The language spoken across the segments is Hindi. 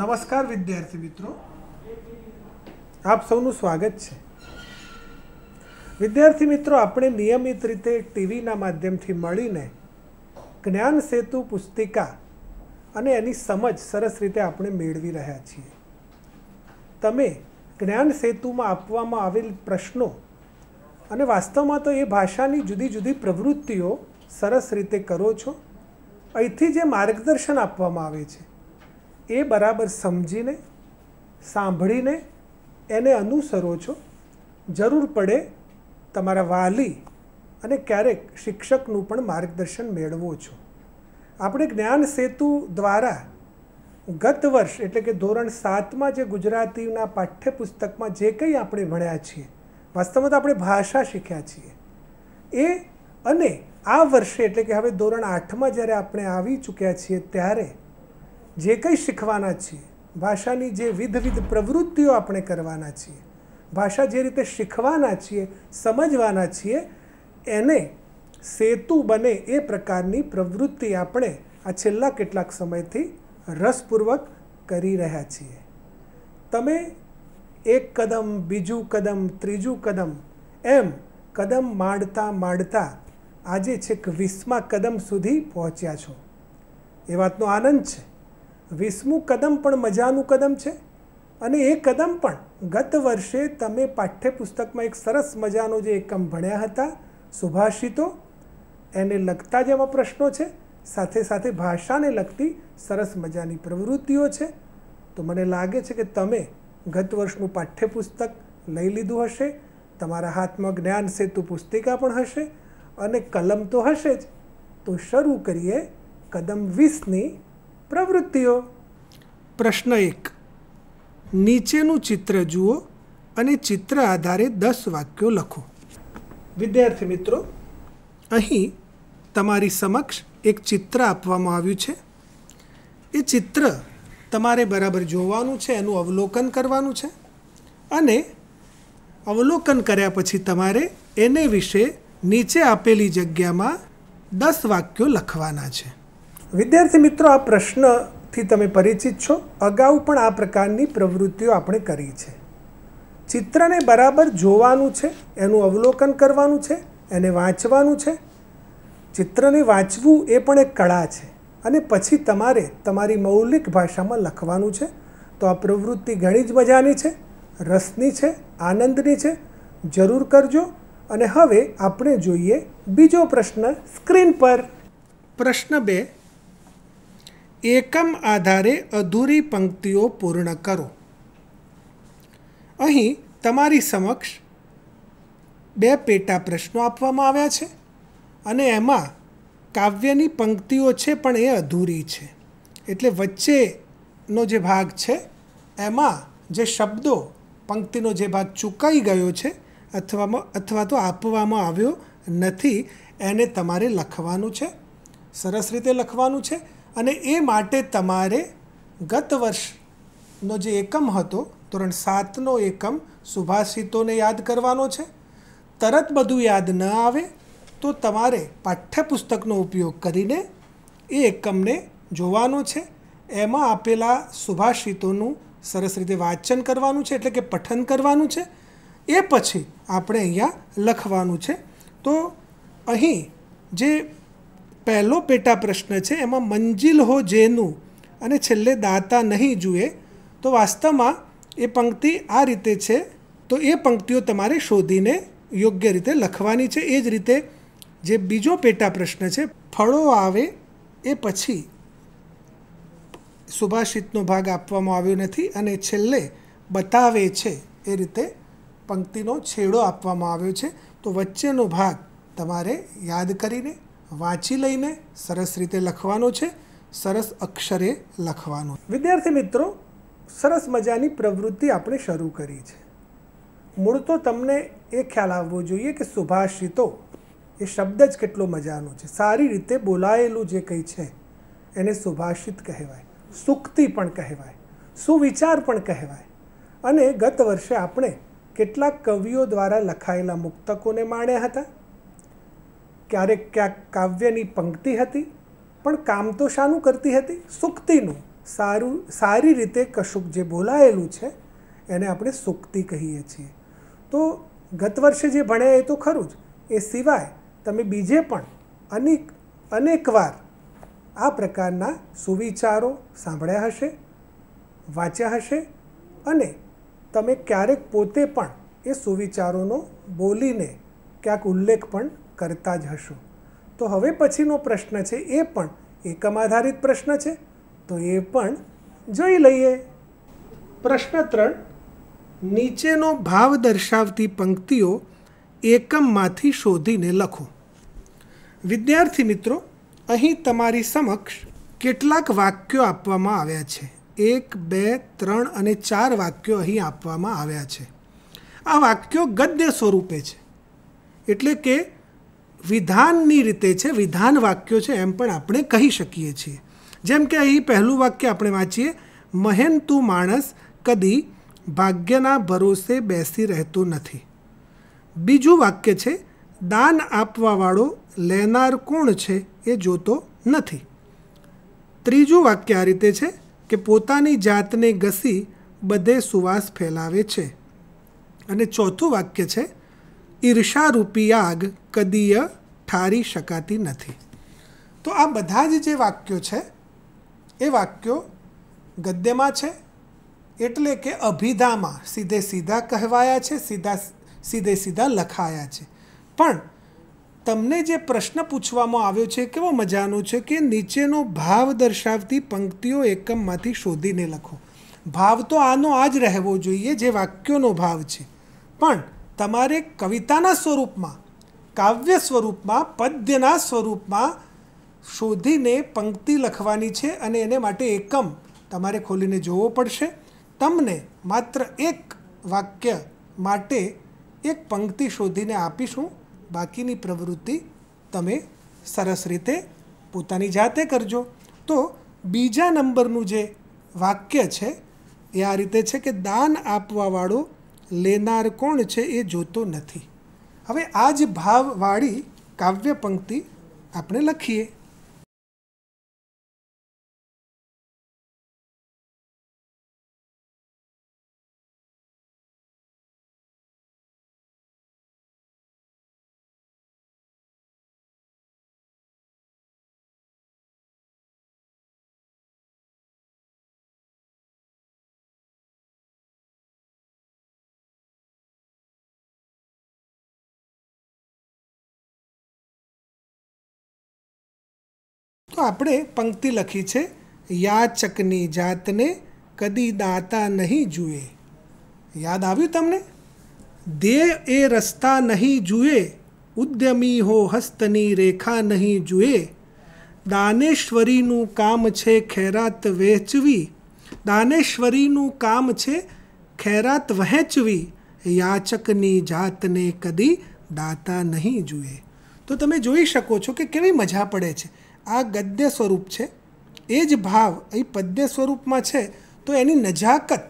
नमस्कार विद्यार्थी मित्रों, आप સૌનું સ્વાગત છે। વિદ્યાર્થી મિત્રો, આપણે નિયમિત રીતે ટીવીના માધ્યમથી મળીને જ્ઞાન સેતુ પુસ્તિકા અને એની સમજ સરસ રીતે આપણે મેળવી રહ્યા છીએ। તમે જ્ઞાન સેતુમાં આપવામાં આવેલ પ્રશ્નો અને વાસ્તવમાં તો એ ભાષાની જુદી જુદી પ્રવૃત્તિઓ સરસ રીતે કરો છો। અહીંથી જે માર્ગદર્શન આપવામાં આવે છે એ બરાબર સમજીને સાંભળીને એને અનુસરો છો। જરૂર પડે તમારા વાલી અને ક્યારેક શિક્ષકનું પણ માર્ગદર્શન મેળવો છો। આપણે જ્ઞાન સેતુ દ્વારા ગત વર્ષ એટલે કે ધોરણ 7માં જે ગુજરાતીના પાઠ્યપુસ્તકમાં જે કંઈ આપણે ભણ્યા છીએ, વાસ્તવમાં તો આપણે ભાષા શીખ્યા છીએ એ, અને આ વર્ષે એટલે કે હવે ધોરણ 8માં જ્યારે આપણે આવી ચૂક્યા છીએ ત્યારે જે કંઈ શીખવાના છીએ, ભાષાની જે વિધવિધ પ્રવૃત્તિઓ આપણે કરવાના છીએ, ભાષા જે રીતે શીખવાના છીએ, સમજવાના છીએ, એને સેતુ બને એ પ્રકારની પ્રવૃત્તિ આપણે આ છેલ્લા કેટલાક સમયથી રસપૂર્વક કરી રહ્યા છીએ। તમે એક કદમ, બીજું કદમ, ત્રીજું કદમ એમ કદમ માંડતા માંડતા આજે છેક 20મા કદમ સુધી પહોંચ્યા છો। એ વાતનો આનંદ છે। 20મું કદમ પણ મજાનું કદમ છે અને એ કદમ પણ ગત વર્ષે તમે પાઠ્યપુસ્તકમાં એક સરસ મજાનો જે એકમ ભણ્યા હતા, સુભાષિતો, એને લગતા જેવા પ્રશ્નો છે, સાથે સાથે ભાષાને લગતી સરસ મજાની પ્રવૃત્તિઓ છે। તો મને લાગે છે કે તમે ગત વર્ષનું પાઠ્યપુસ્તક લઈ લીધું હશે, તમારા હાથમાં જ્ઞાન સેતુ પુસ્તિકા પણ હશે અને કલમ તો હશે જ। તો શરૂ કરીએ કદમ 20ની પ્રવૃત્તિઓ। પ્રશ્ન 1, નીચેનું ચિત્ર જુઓ અને ચિત્ર આધારે 10 વાક્યો લખો। વિદ્યાર્થી મિત્રો, અહીં તમારી સમક્ષ એક ચિત્ર આપવામાં આવ્યું છે। એ ચિત્ર તમારે બરાબર જોવાનું છે, એનું અવલોકન કરવાનું છે અને અવલોકન કર્યા પછી તમારે એને વિશે નીચે આપેલી જગ્યામાં 10 વાક્યો લખવાના છે। વિદ્યાર્થી મિત્રો, આ પ્રશ્નથી તમે પરિચિત છો। અગાઉ પણ આ પ્રકારની પ્રવૃત્તિઓ આપણે કરી છે। ચિત્રને બરાબર જોવાનું છે, એનું અવલોકન કરવાનું છે, એને વાંચવાનું છે। ચિત્રને વાંચવું એ પણ એક કળા છે અને પછી તમારે તમારી મૌલિક ભાષામાં લખવાનું છે। તો આ પ્રવૃત્તિ ઘણી જ મજાની છે, રસની છે, આનંદની છે, જરૂર કરજો। અને હવે આપણે જોઈએ બીજો પ્રશ્ન સ્ક્રીન પર। પ્રશ્ન 2, એકમ આધારે અધૂરી પંક્તિઓ પૂર્ણ કરો। અહીં તમારી સમક્ષ 2 પેટા પ્રશ્નો આપવામાં આવ્યા છે અને એમાં કાવ્યની પંક્તિઓ છે પણ એ અધૂરી છે, એટલે વચ્ચેનો જે ભાગ છે એમાં જે શબ્દો, પંક્તિનો જે ભાગ ચૂકાઈ ગયો છે અથવા તો આપવામાં આવ્યો નથી, એને તમારે લખવાનું છે, સરસ રીતે લખવાનું છે। અને એ માટે તમારે ગત વર્ષનો જે એકમ હતો, ધોરણ 7નો એકમ સુભાષિતોને યાદ કરવાનો છે। તરત બધું યાદ ન આવે તો તમારે પાઠ્યપુસ્તકનો ઉપયોગ કરીને એ એકમને જોવાનો છે। એમાં આપેલા સુભાષિતોનું સરસ રીતે વાંચન કરવાનું છે, એટલે કે પઠન કરવાનું છે। એ પછી આપણે અહીંયા લખવાનું છે। તો અહીં જે पहलो पेटा प्रश्न है एमां मंजिल हो जेनू अने छेल्ले दाता नहीं जुए, तो वास्तव में ये पंक्ति आ रीते है। तो ये पंक्तिओ तमारे शोधीने योग्य रीते लखवानी है। एज रीते जे बीजो पेटा प्रश्न है, फळो आवे ए पछी सुभाषितनो भाग आपवामां आव्यो नथी अने छेल्ले बतावे छे ए रीते पंक्तिनो छेड़ो आपवामां आव्यो छे। तो वच्चेनो भाग तमारे याद करीने वाँची लईने सरस रीते लखवानो छे, सरस अक्षरे लखवानो। विद्यार्थी मित्रों, सरस मजानी प्रवृत्ति आपणे शरू करी छे। मूळ तो तमने ए ख्याल आववो जोईए के सुभाषितो ए शब्द ज केटलो मजानो छे। सारी रीते बोलायेलुं जे कंई छे एने सुभाषित कहेवाय, सूक्ति पण कहेवाय, सुविचार पण कहेवाय। अने गत वर्षे आपणे केटलाक कविओ द्वारा लखायेला मुक्तकोने माण्या हता। क्यारेक क्या काव्यनी पंक्ति हती, पण काम तो शानु करती हती, सूक्तिनुं। सारू सारी रीते कशुक जे बोलायेलू है एने अपने सूक्ति कहीए छीए। तो गत वर्षे जे भण्या तो खरूज, ए सिवाय तमे बीजे पण अनेकवार आ प्रकारना सुविचारों सांभळ्या हशे, वाच्या हशे अने तमे क्यारेक पोते पण ए सुविचारोनो बोलीने क्यांक उल्लेख पण करता ज हशो। तो हवे पछीनो प्रश्न छे ए पण एकम आधारित प्रश्न छे, तो ए पण जोई लईए। प्रश्न 3, नीचेनो भाव दर्शावती पंक्तिओ एकम मांथी शोधीने लखो। विद्यार्थी मित्रों, अहीं तमारी समक्ष केटलाक वाक्यों आपवामां आव्या छे। 1, 2, 3 अने 4 वाक्यों अहीं आपवामां आव्या छे। आ वाक्यों गद्य स्वरूपे छे, एटले के विधाननी रीते छे, विधान वाक्यों छे एम पण आपणे कही शकीए छीए। जेम के अहीं पहेलुं वाक्य आपणे वांचीए, महेनतु माणस कदी भाग्यना भरोसे बेसी रहेतो नथी। बीजुं वाक्य छे, दान आपवा वाळो लेनार कोण छे ए जोतो नथी। त्रीजुं वाक्य आ रीते छे के पोतानी जातने घसी बधे सुवास फैलावे छे। अने चौथुं वाक्य छे, ईर्षा रूपी आग कदीय ठारी शकाती नथी। तो आ बधा ज जे वाक्यो छे ए वाक्यो गद्यमां छे, एटले के अभिधामां सीधे सीधा कहेवाया छे, सीधे सीधा लखाया छे। पण तमने जे प्रश्न पूछवामां आव्यो छे केवो मजानो छे के नीचेनो भाव दर्शावती पंक्तिओ एकममांथी शोधीने लखो। भाव तो आनो आ ज रहेवो जोईए जे वाक्योनो भाव छे, पण तमारे कविताना स्वरूपमां, काव्य स्वरूपमां, पद्यना स्वरूपमां शोधीने पंक्ति लखवानी छे अने एने माटे एकम तमारे खोलीने जोवो पडशे। तमने मात्र एक वाक्य माटे एक पंक्ति शोधीने आपीशुं, बाकीनी प्रवृत्ति तमे सरस रीते पोतानी जाते करजो। तो बीजा नंबरनुं जे वाक्य छे ए आ रीते छे के दान आपवा वाळो लेनार कोण छे ए जोतो नथी। हवे आज भाववाळी काव्य पंक्ति आपणे लखीए। तो आपणे पंक्ति लखी छे, याचकनी जातने कदी दाता नहीं जुए। याद आव्युं तमने? देह ए रस्ता नहीं जुए, उद्यमी हो हस्तनी रेखा नहीं जुए। दानेश्वरीनुं काम छे खैरात वहेंचवी, दानेश्वरीनुं काम छे खैरात वहेंचवी, याचकनी जातने कदी दाता नहीं जुए। तो तमे जोई शको छो के केवी मजा पड़े छे। आ गद्य स्वरूप है, एज भाव अहीं पद्य स्वरूप में है, तो एनी नजाकत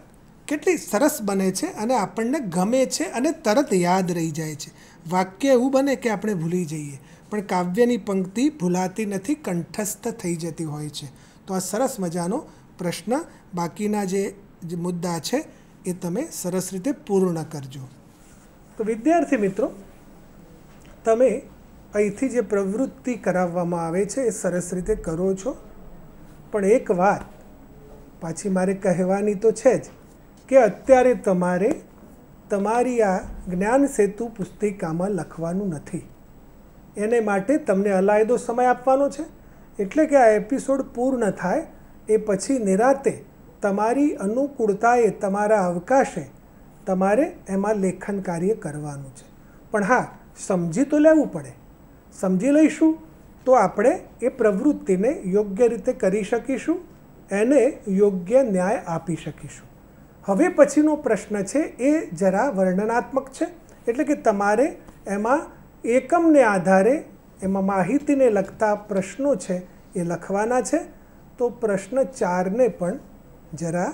केटली सरस बने छे अने आपणने गमे छे अने तरत याद रही जाए छे। वाक्य एवुं बने के आपणे भूली जाइए, पण काव्यनी पंक्ति भूलाती नथी, कंठस्थ थई जती होय छे। तो आ सरस मजानो प्रश्न, बाकीना जे मुद्दा है ए तमे सरस रीते पूर्ण करजो। तो विद्यार्थी मित्रों, तमे અહીંથી જે પ્રવૃત્તિ કરાવવામાં આવે છે એ સરસ રીતે કરો છો, પણ એક વાત પાછી મારે કહેવાની તો છે જ કે અત્યારે તમારે તમારી આ જ્ઞાનસેતુ પુસ્તિકામાં લખવાનું નથી, એને માટે તમને અલાયદો સમય આપવાનો છે। એટલે કે આ એપિસોડ પૂર્ણ થાય એ પછી નિરાંતે તમારી અનુકૂળતાએ, તમારા અવકાશે તમારે એમાં લેખન કાર્ય કરવાનું છે। પણ હા, સમજી તો લેવું પડે। समझी लईशू तो आपणे ए प्रवृत्तिने योग्य रीते करी शकीशू, एने योग्य न्याय आपी शकीशू। हवे पछीनो प्रश्न छे ए जरा वर्णनात्मक छे, एटले के तमारे एमां एकमने आधारे एमां माहितीने लगता प्रश्नो छे ए लखवाना छे। तो प्रश्न 4 ने पण जरा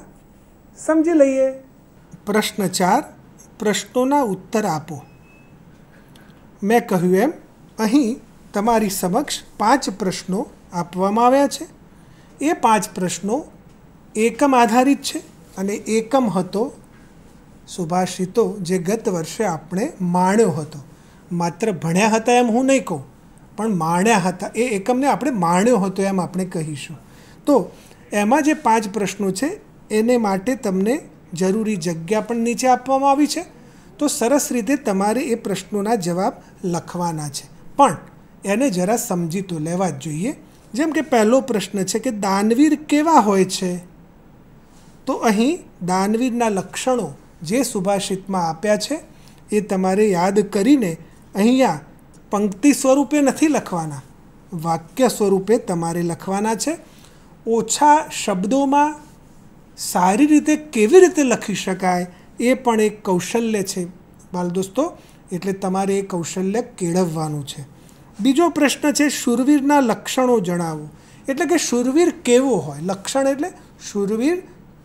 समजी लईए। प्रश्न 4, प्रश्नोना उत्तर आपो। मैं कह्युं एम અહીં તમારી સમક્ષ 5 પ્રશ્નો આપવામાં આવ્યા છે। એ 5 પ્રશ્નો एकम आधारित है अने एकम हतो सुभाषितो जे गत वर्षे आपणे माण्यो हतो। मात्र भण्या हता एम हूँ नहीं कहूँ पण माण्या हता ए एकमने आपणे माण्यो हतो एम आपणे कहीशुं। तो एमां जे 5 प्रश्नों छे एने माटे तमने जरूरी जग्या पण नीचे आपवामां आवी छे। तो सरस रीते तमारे ए प्रश्नोना जवाब लखवाना छे पण एने जरा समजी तो लेवा ज जोईए। जेम के पहलो प्रश्न है कि दानवीर केवा होय छे, तो अहीं दानवीरना लक्षणों जे सुभाषित में आप्या छे ए तमारे याद करीने अहींया पंक्ति स्वरूपे नहीं लखवाना, वाक्य स्वरूपे तमारे लखवाना छे। ओछा शब्दों में सारी रीते केवी रीते लखी शकाय ए पण एक कौशल्य छे बाल दोस्तों, एटले तमारे ए कौशल्य केळववानुं छे। बीजो प्रश्न है शूरवीरना लक्षणों जणावो, एटले के शूरवीर केवो होय, लक्षण एटले शूरवीर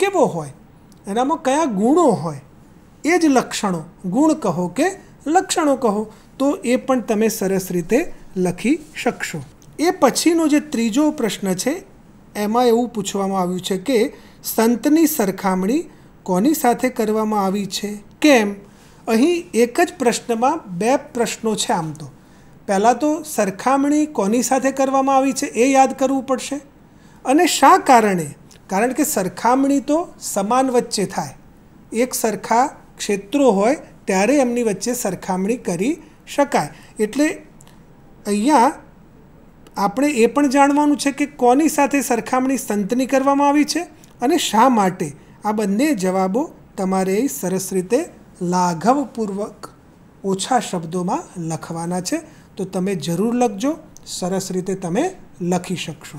केवो होय, एनामां कया गुणों होय, ए ज लक्षणों गुण कहो के लक्षणों कहो, तो ए पण तमे सरस रीते लखी शकशो। ए पछीनो जे त्रीजो प्रश्न है एमां एवुं पूछवामां आव्युं छे के संतनी सरखामणी कोनी साथे करवामां आवी छे केम। अहीं एक ज प्रश्न में बे प्रश्नों छे। आम तो पहला तो सरखामणी कोनी साथे करवामां आवी छे ए याद करवू पड़शे अने शा कारणे, कारण के सरखामणी तो समान वच्चे थाय, एक सरखा क्षेत्रों होय त्यारे एमनी वच्चे सरखामणी करी शकाय। एटले अहींया आपणे ए पण जाणवानुं छे के कोनी साथे सरखामणी संतनी करवामां आवी छे अने शा माटे। आ बंने जवाबों तमारे सरस रीते लाघवपूर्वक ओछा शब्दों में लखवाना है, तो तमे जरूर लखजो, सरस रीते तमे लखी शकशो।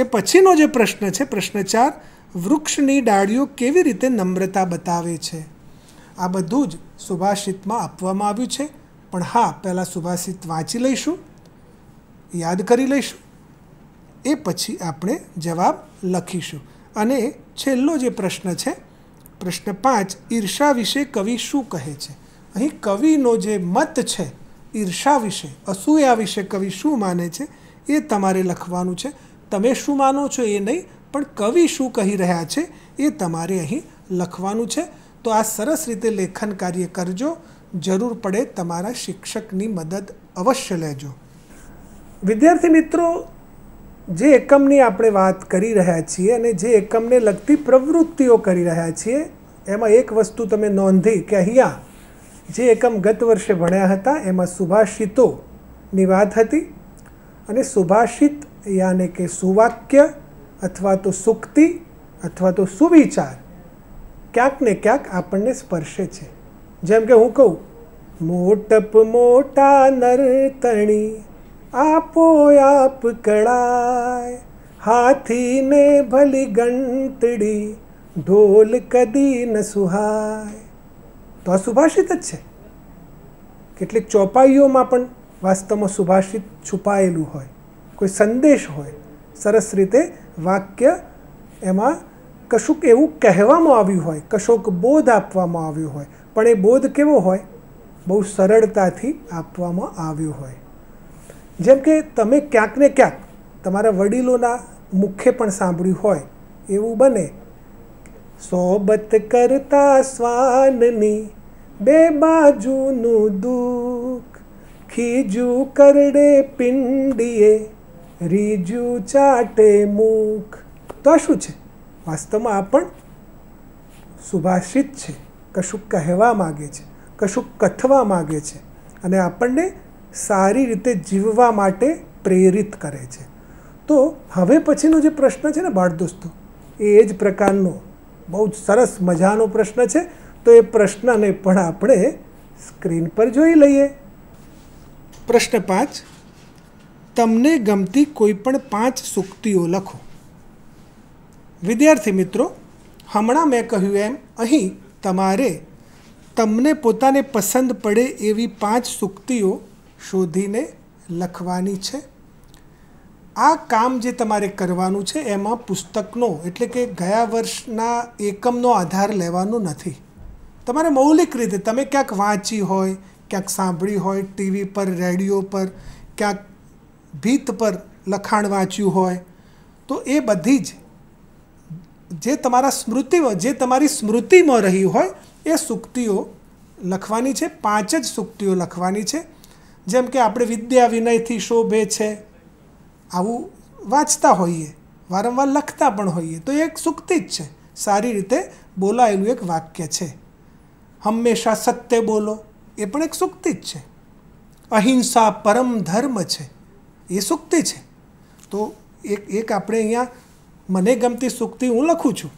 ए पछीनो जे प्रश्न है प्रश्न 4 वृक्षनी डाळीओ केवी रीते नम्रता बतावे छे। आ बधुं ज सुभाषित में आपवामां आव्युं छे पण हाँ पहला सुभाषित वाँची लईशुं, याद करी लईशुं, ए पछी आपणे जवाब लखीशुं। अने छेल्लो जे प्रश्न है प्रश्न 5 ईर्षा विषे कवि शू कहे छे। अहीं कविनो जे मत है ईर्षा विषे, असूया विषे कवि शू माने छे ए तमारे लखवानुं छे। तमे शू मानो छो ए नहीं पण कवि शू कही रह्या छे ए तमारे अहीं लखवानुं छे। तो आ सरस रीते लेखन कार्य करजो, जरूर पड़े तमारा शिक्षकनी मदद अवश्य लेजो। विद्यार्थी मित्रों, जे एकमनी आपणे वात करी रह्या छीए अने जे एकमने लगती प्रवृत्तिओ करी रह्या छीए एमां एक वस्तु तमे नोंधी के अहींया जे एकम गत वर्षे भण्या हता एमां सुभाषितोनी वात हती अने सुभाषित यानी के सुवाक्य अथवा तो सूक्ति अथवा तो सुविचार क्यांक ने क्यांक आपणने स्पर्शे छे। जेम के हूँ कहूँ मोटप मोटा नर्तणी आपो आप कड़ाय, हाथी ने भली गंतड़ी ढोल कदी न सुहाय। तो आ सुभाषित है। केटलीक चौपाईओं में पण वास्तव में सुभाषित छुपायेलू होय, कोई संदेश होय, सरस रीते वाक्य एमां कशुंक एवुं कहेवामां आव्युं होय, कशोक बोध आपवामां आव्यो होय पण ए बोध केवो होय, बहु सरळताथी आपवामां आव्यो होय। जेम के तमे क्यांक ने क्यांक तमारा वडीलोना मुखे पण सांभळ्युं होय एवुं बने सोबत करता स्वाननी बे बाजूनु दुःख खीजू करडे पिंडीए रीजू चाटे मुख। तो आ शुं छे? वास्तवमां आ पण सुभाषित छे, कशुंक कहेवा मागे छे, कशुंक कथवा मागे छे अने आपणने सारी रीते जीववा माटे प्रेरित करे छे। तो हवे पछीनो जे प्रश्न छे ने बाळ दोस्तो ए ज प्रकारनो बहुत सरस मजानो प्रश्न छे, तो ए प्रश्न ने पण आपणे स्क्रीन पर जोई लईए। प्रश्न 5 तमने गमती कोईपण 5 सूक्तिओ लखो। विद्यार्थी मित्रों, हमणां मैं कह्युं एम अहीं तमारे तमने पोताने पसंद पड़े एवी 5 सूक्तिओ शोधीने लखवानी छे। आ काम जे तमारे करवानुं छे एमां पुस्तकनो एटले के गया वर्षना एकमनो आधार लेवानो नथी। तमारे मौलिक रीते तमे क्यांक वाँची होय, क्यांक सांभळी होय, टीवी पर, रेडियो पर, क्यांक भीत पर लखाण वाँच्युं होय, तो ए बधी ज जे तमारा स्मृति जे तमारी स्मृति में रही होय ए सूक्तिओ लखवानी छे। पांच ज सूक्तिओ लखवानी छे। जेम के आपणे विद्या विनय थी शोभे छे आवुं वाँचता होईए, वारंवार लखता पण होईए, तो एक सूक्ति ज छे, सारी रीते बोलायेलुं एक वाक्य छे। हमेशा सत्य बोलो ए पण एक सूक्ति ज छे। अहिंसा परम धर्म छे ए सूक्ति छे। तो एक एक आपणे अहींया मने गमती सूक्ति हूँ लखू छू।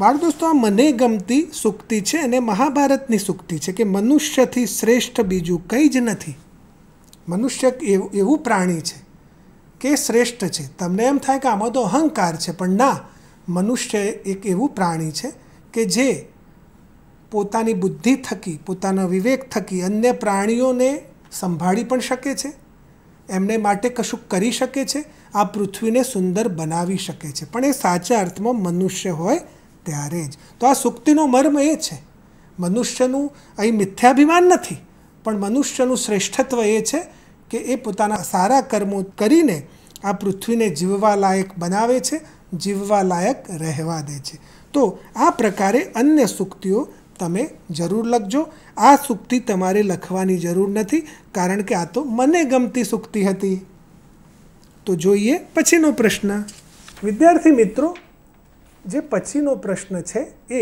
बाळ दोस्तों, आ मने गमती सूक्ति छे अने महाभारतनी सूक्ति छे कि मनुष्यथी श्रेष्ठ बीजू कई ज नथी। मनुष्य एवं प्राणी छे के श्रेष्ठ छे। तमने एम थाय के आमां तो अहंकार छे, पण ना, मनुष्य एक एवं प्राणी छे के जे पोतानी बुद्धि थकी, पोतानो विवेक थकी अन्य प्राणीओने संभाळी पण शके छे, एमने माटे कशुं करी शके छे, आ पृथ्वी ने सुंदर बनावी शके छे, पण ए साचा अर्थमां मनुष्य होय त्यारे ज। तो आ सूक्तिनो मर्म ए छे। मनुष्यनुं अहीं मिथ्याभिमान नथी, पण मनुष्यनुं श्रेष्ठत्व ए छे के ए पोताना सारा कर्मों करीने आ पृथ्वी ने जीववा लायक बनावे छे, जीववा लायक रहेवा दे छे। तो आ प्रकारे अन्य सूक्तिओ तमे जरूर लखजो। आ सूक्ति तमारे लखवानी जरूर नथी, कारण के आ तो मने गमती सूक्ति हती। तो जोईए पछीनो प्रश्न। विद्यार्थी मित्रों, जे पछीनो प्रश्न छे ए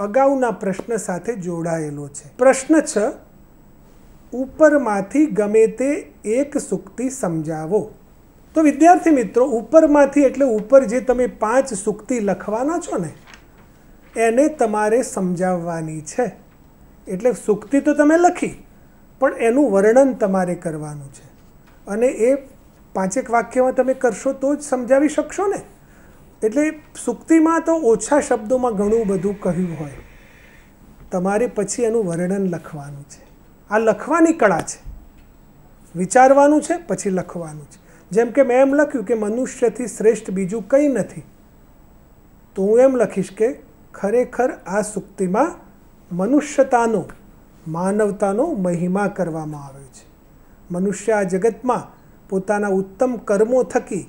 अगाउना प्रश्न साथे जोड़ायेलो छे। प्रश्न 6, उपरमांथी गमे ते एक सूक्ति समझावो। तो विद्यार्थी मित्रों, उपरमांथी एटले उपर जे तमे 5 सूक्ति लखवाना छो ने एने तमारे समजाववानी छे। एटले सूक्ति तो तमे लखी, पण एनुं वर्णन तमारे करवानुं छे, अने ए 5 वाक्यमां तमे करशो तो ज समजावी शकशो ने। एटले सूक्तिमां तो ओछा शब्दोमां घणुं बधुं कह्युं होय, तमारे पछी एनुं वर्णन लखवानुं छे। आ लखवानी कला छे, विचारवानुं छे पछी लखवानुं छे। जेम के मैं एम लख्युं के मनुष्यथी श्रेष्ठ बीजुं कंई नथी, तो हूँ एम लखीश के खरेखर आ सूक्ति में मनुष्यतानो, मानवतानो महिमा करवामां आव्यो छे। मनुष्य आ जगत में पोताना उत्तम कर्मों थकी,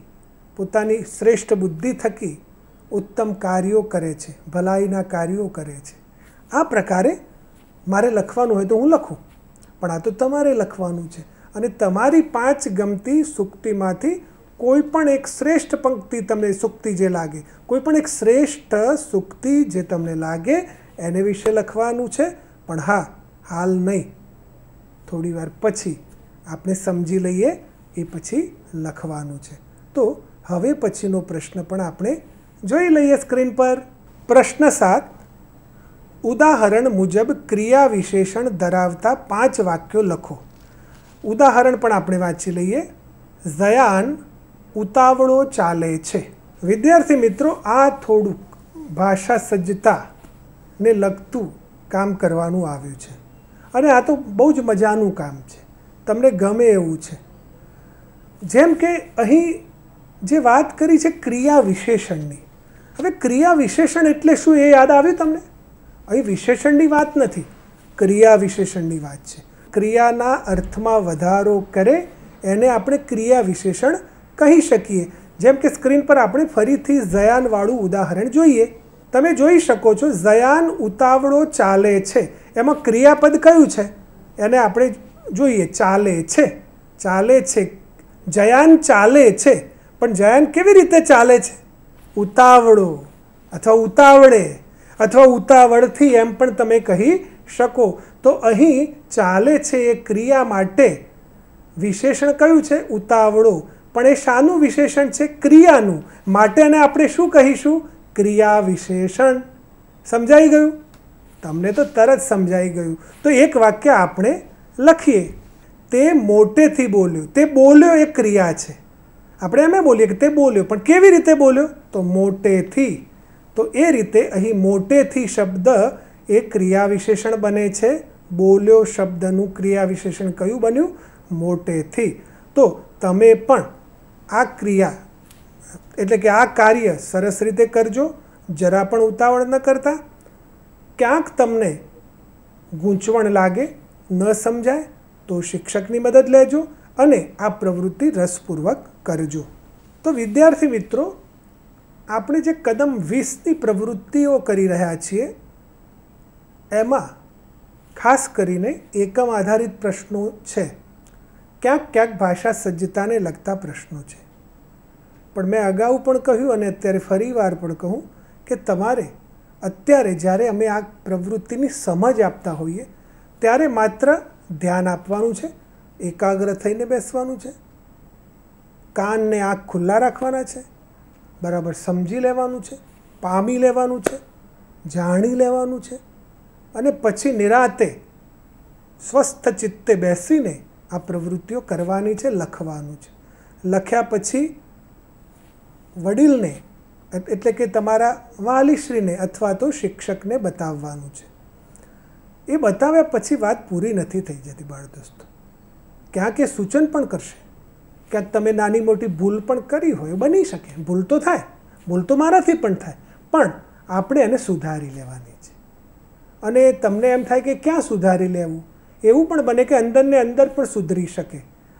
पोतानी श्रेष्ठ बुद्धि थकी उत्तम कार्यों करे छे, भलाईना कार्यों करे छे। आ प्रकारे मारे लखवानुं होय तो हूँ लखूँ, पण आ तो तमारे लखवानुं छे। अने तमारी 5 गमती सूक्तिमांथी कोईपण एक श्रेष्ठ पंक्ति तमने सूक्ति जे लागे, कोईपण एक श्रेष्ठ सूक्ति जे तमने लागे एने विषे लखवानुं छे, पण हाँ, हाल नहीं, थोड़ी वार पछी आपने समझी लईए ए पछी लखवानुं छे। तो हवे पछीनो प्रश्न पण आपणे जोई लईए स्क्रीन पर। प्रश्न 7, उदाहरण मुजब क्रिया विशेषण धरावता 5 वाक्यों लखो। उदाहरण पण आपणे वांची लईए। ज़यान उतावळो चाले छे। विद्यार्थी मित्रों, आ थोड़ूक भाषा सज्जता ने लगतु काम करवानुं आव्युं छे, अने आ तो बहु ज मजानुं काम छे, तमने गमे एवुं छे। जेम के अहीं जे वात करी छे क्रिया विशेषणनी, हवे क्रिया विशेषण एटले शुं ए याद आव्युं तमने? अहीं विशेषणनी वात नथी, क्रिया विशेषणनी वात छे। क्रियाना अर्थमां वधारो करे एने आपणे क्रिया विशेषण कही शकीए। जेम के स्क्रीन पर आपणे फरीथी ज़यान वाळुं उदाहरण जोईए। तमे जोई शको छो, ज़यान उतावळो चाले छे, एमां क्रियापद कयुं छे एने आपणे जोईए, चाले छे। चाले छे, ज़यान चाले छे, पण ज़यान केवी रीते चाले छे? उतावळो अथवा उतावळे अथवा उतावळथी एम पण तमे कही शको। तो अहीं चाले छे ए क्रिया माटे विशेषण क्यूँ है? उतावळो। पण ए शानु विशेषण है? क्रियानु। माटे ने आपणे शुं कहीशुं? क्रिया विशेषण। समझाई गयुं तमने? तो तरत समझाई गयुं। तो एक वाक्य आपणे लखीए, ते मोटेथी बोल्यो। ते बोल्यो ए क्रिया है। आपणे एम बोलीए कि ते बोल्यो, पण केवी रीते बोल्यो? तो मोटेथी। तो ए रीते अहीं मोटेथी शब्द ए क्रिया विशेषण बने छे। बोल्यो शब्दनुं क्रिया विशेषण क्यूँ बन्युं? मोटेथी। तो तमे पण आ क्रिया एटले के आ कार्य सरस रीते करजो, जरा पण उतावळ न करता। क्यांक तमने गूंचवण लागे, न समजाय तो शिक्षकनी मदद लेजो अने आ प्रवृत्ति रसपूर्वक करजो। तो विद्यार्थी मित्रों, આપણે જે કદમ 20 ની પ્રવૃત્તિઓ કરી રહ્યા છીએ એમાં ખાસ કરીને એકમ આધારિત પ્રશ્નો છે, ક્યાંક ક્યાંક ભાષા સજ્જતાને લગતા પ્રશ્નો છે। પણ મેં અગાઉ પણ કહ્યું અને અત્યારે ફરીવાર પણ કહું કે તમારે અત્યારે જ્યારે અમે આ પ્રવૃત્તિની સમજ આપતા હોઈએ ત્યારે માત્ર ધ્યાન આપવાનું છે, એકાગ્ર થઈને બેસવાનું છે, કાન ને આંખ ખુલ્લા રાખવાના છે, बराबर समझी लेवानुं छे, पामी लेवानुं छे, जाणी लेवानुं छे अने पछी निराते स्वस्थ चित्ते बेसीने आ प्रवृत्तिओ करवानी छे, लखवानुं छे। लख्या पछी वडीलने एटले के तमारा वालीश्रीने अथवा तो शिक्षकने बताववानुं छे। ए बताव्या पछी वात पूरी नथी थई जती बाळ दोस्तो, क्यांक ए सूचन पण करशे, क्या तमे नानी मोटी भूल पण करी होय, बनी शके, भूल तो थाय, भूल तो माराथी पण थाय, पण आपणे एने सुधारी लेवानी छे। अने तमने एम थाय के क्या सुधारी लेवुं, एवुं पण बने के अंदर ने अंदर पण सुधरी शके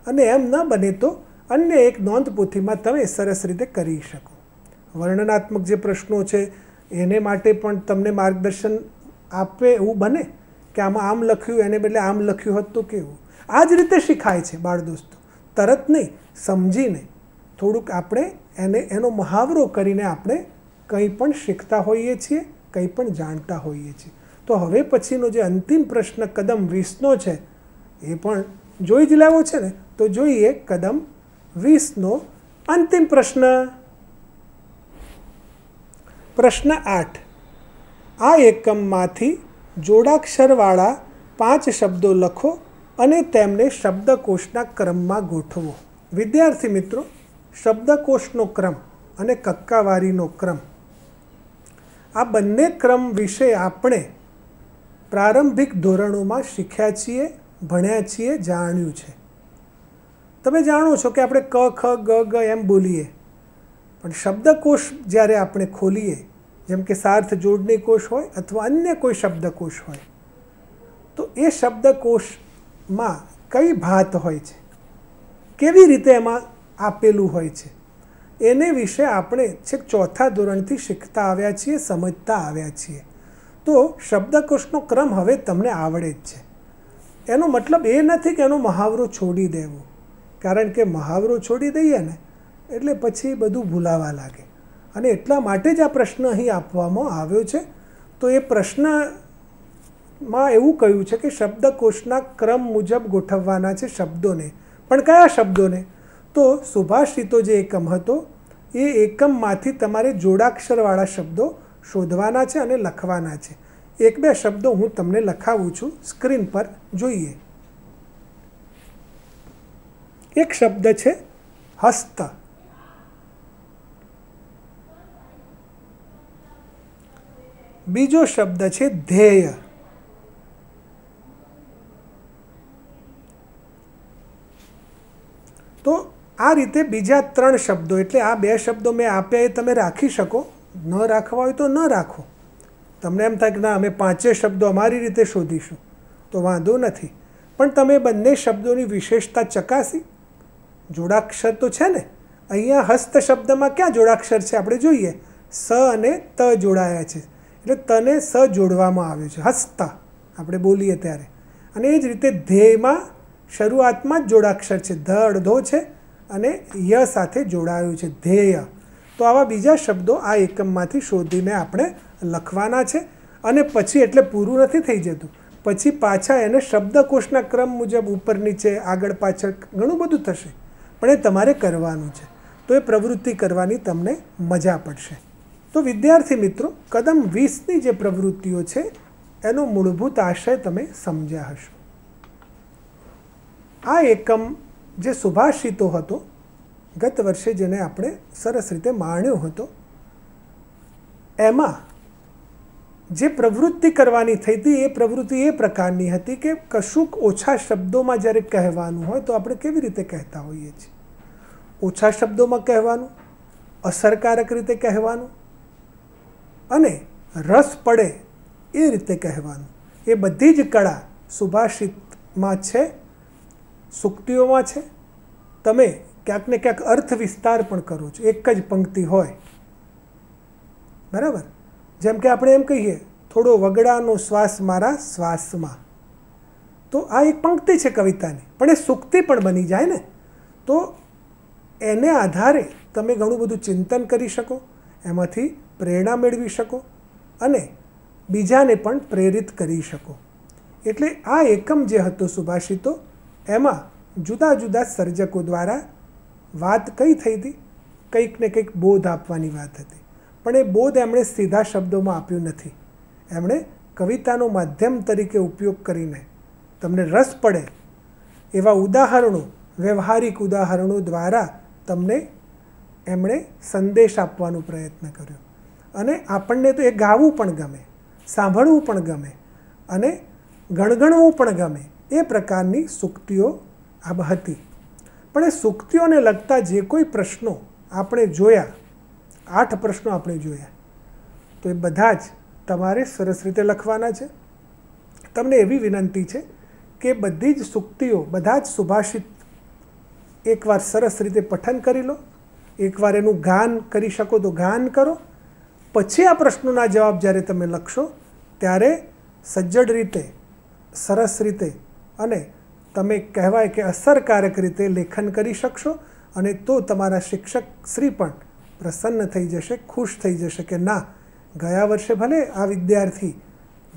अने एम न बने तो अन्य एक नोंधपोथीमां तमे सरस रीते करी शको। वर्णनात्मक जे प्रश्नो छे एने माटे पण तमने मार्गदर्शन आपे एवुं बने के आमां आम लख्युं एने बदले आम लख्युं होत तो केवुं। आ ज रीते शीखाय छे बाळ दोस्तो, तरत नहीं, समझीने थोड़ुंक आपणे एने एनो महावरो करीने आपणे कंई पण शीखता होईए छीए, कंई पण जाणता होईए छीए। तो हवे पछीनो जे अंतिम प्रश्न कदम 20 नो छे ए पण जोई ज लेवो छे ने, तो जोईए कदम 20 नो अंतिम प्रश्न, प्रश्न 8। आ एकममांथी जोड़ाक्षरवाळा 5 शब्दों लखो अने तेमने शब्दकोशना क्रम में गोठवो। विद्यार्थी मित्रों, शब्दकोशनो क्रम अने कक्कावारीनो क्रम, आ बंने क्रम विषे आपणे प्रारंभिक धोरणों में शीख्या छीए, भण्या छीए, जाण्युं छे। तमे जाणो छो के आपणे क ख ग ग एम बोलीए, पण शब्दकोश ज्यारे आपणे खोलीए, जेम के सार्थ जोडणी कोश होय अथवा अन्य कोई शब्दकोश होय, तो ए शब्दकोश માં કઈ ભાત હોય છે, કેવી રીતે એમાં આપેલું હોય છે, એને વિશે આપણે છેક ચોથા ધોરણથી શીખતા આવ્યા છીએ, સમજતા આવ્યા છીએ। તો શબ્દકોશનો ક્રમ હવે તમને આવડે જ છે। એનો મતલબ એ નથી કે એનો મહાવરો છોડી દેવો, કારણ કે મહાવરો છોડી દઈએ ને એટલે પછી બધું ભૂલાવા લાગે, અને એટલા માટે જ આ પ્રશ્ન અહીં આપવામાં આવ્યો છે। તો એ પ્રશ્ન मां एवुं कह्युं छे के शब्दकोशना क्रम मुजब गोठववाना छे शब्दोने, पण कया शब्दोने, तो सुभाषितो जे एकम हतो ए एकममांथी तमारे जोड़ाक्षरवाळा शब्दों शोधवाना छे अने लखवाना छे। एक बे शब्दों हूँ तमने लखावुं छुं, स्क्रीन पर जोईए। एक शब्द छे हस्त, बीजो शब्द छे ध्येय, तो आ रीते बीजा 3 शब्दों, एटले आ 2 शब्दों मैं आप्या ए तमे राखी शको, न राखवा होय तो न राखो। तमने एम थाय के ना अमे 5 शब्दों अमारी रीते शोधीशुं तो वांधो नथी, पण तमे बंने शब्दों नी विशेषता चकासी। जोड़ाक्षर तो छे ने, अहींया हस्त शब्द में क्या जोड़ाक्षर छे आपणे जोईए, स अने त जोड़ाया छे एटले तने स जोड़वामां आव्युं छे, हस्ता आपणे बोलीए त्यारे। अने ए ज रीते ध्येय में शुरुआत में जोड़ाक्षर है, ध अड़धो है, य साथे जोड़ायु है, ध्येय। तो आवा बीजा शब्दों आ एकम में शोधीने आपणे लखवाना है, अने पछी एटले पूरुं नथी थई जतुं, पछी पाछा एने शब्दकोशना क्रम मुजब उपर नीचे आगळ पाछळ घणुं बधुं थशे, पण ए तमारे करवानुं छे। तो ए प्रवृत्ति करवानी तमने मजा पड़शे। तो विद्यार्थी मित्रों, कदम 20 नी जे प्रवृत्तिओ छे एनो मूलभूत आशय तमे समज्या हशो। आ एकम जे सुभाषितो हतो गत वर्षे जेने आपणे सरस रीते माण्यो हतो एमां जे प्रवृत्ति करवानी थई हती ए प्रवृत्ति ए प्रकारनी हती के कशुक ओछा शब्दोमां ज्यारे कहेवानुं होय तो आपणे केवी रीते कहेता होईए छीए। ओछा शब्दोमां कहेवानुं, असरकारक रीते कहेवानुं अने रस पड़े ए रीते कहेवानुं। ए बधी ज कळा सुभाषितमां छे, सूक्तिओं में है। तमे क्यांक ने क्यांक अर्थ विस्तार पण करो छो, एक ज पंक्ति होय बराबर। जेम के आपणे एम कहीए थोड़ो वगड़ानो श्वास मारा श्वास में, तो आ एक पंक्ति है कविता ने, पण ए सूक्ति पण बनी जाए ने, तो एने आधारे तमे घणुं बधुं चिंतन करी शको, एमांथी प्रेरणा मेळवी शको अने बीजाने पण प्रेरित करी शको। एटले आ एकम जे हतो सुभाषितो एमां जुदा जुदा सर्जकों द्वारा बात कई थई थी, कंईक ने कंईक बोध आपवानी वात हती, पण ए बोध एमणे सीधा शब्दों में आप्यो नथी। एमणे कवितानो माध्यम तरीके उपयोग करीने तमने रस पड़े एवा उदाहरणों, व्यवहारिक उदाहरणों द्वारा तमने एमणे संदेश आपवानो प्रयत्न कर्यो। अने आपणने तो ए गावुं पण गमे, सांभळवुं पण गमे अने गणगणवुं पण गमे, ए प्रकारनी सूक्तिओ आ हती। पण ए सूक्तिओने लगता जे कोई प्रश्नों आपणे जोया, 8 प्रश्नों आपणे जोया, तो ए बधा ज तमारे सरस रीते लखवाना छे। तमने एवी विनंती छे के बधी ज सूक्तिओ, बधा ज सुभाषित एक वार सरस रीते पठन करी लो, एक वार एनुं गान करी शको तो गान करो, पछी आ प्रश्नोना जवाब ज्यारे तमे लखशो त्यारे सज्जड रीते, सरस रीते अने तमे कहेवाय के असरकारक रीते लेखन करी शकशो, अने तो तमारा शिक्षक श्री पण प्रसन्न थई जशे, खुश थई जशे के ना गया वर्षे भले आ विद्यार्थी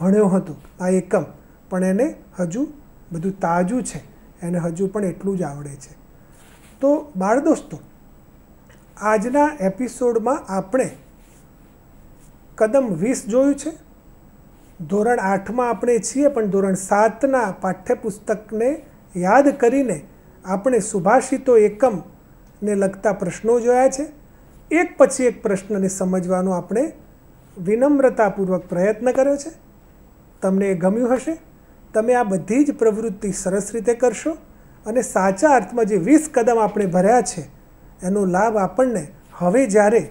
भण्यो हतो आ एकम, पण एने हजू बधुं ताजू छे, एने हजू पण एटलुं ज आवडे छे। तो बाळ दोस्तों, आजना एपिसोडमां आपणे कदम 20 जोयुं छे, धोरण 8 में आपणे छीए, पण धोरण 7 ना पाठ्यपुस्तक ने याद करीने आपणे सुभाषितो एकम ने लगता प्रश्नों जोया छे। एक पछी एक प्रश्न ने समझवानो आपणे विनम्रतापूर्वक प्रयत्न कर्यो छे। तमने गम्युं हशे, तमे आ बधी ज प्रवृत्ति सरस रीते करशो अने साचा अर्थमां जे 20 कदम आपणे भर्या छे एनो लाभ आपणने हवे ज्यारे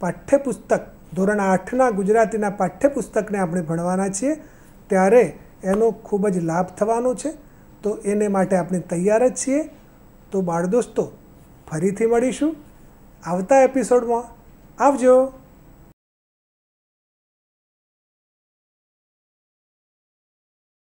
पाठ्यपुस्तक ધોરણ 8ના ગુજરાતીના પાઠ્યપુસ્તકને આપણે ભણવાના છીએ ત્યારે એનો ખૂબ જ લાભ થવાનો છે, તો એને માટે આપણે તૈયાર જ છીએ। તો બાળ દોસ્તો, ફરીથી મળીશું આવતા એપિસોડમાં, આવજો।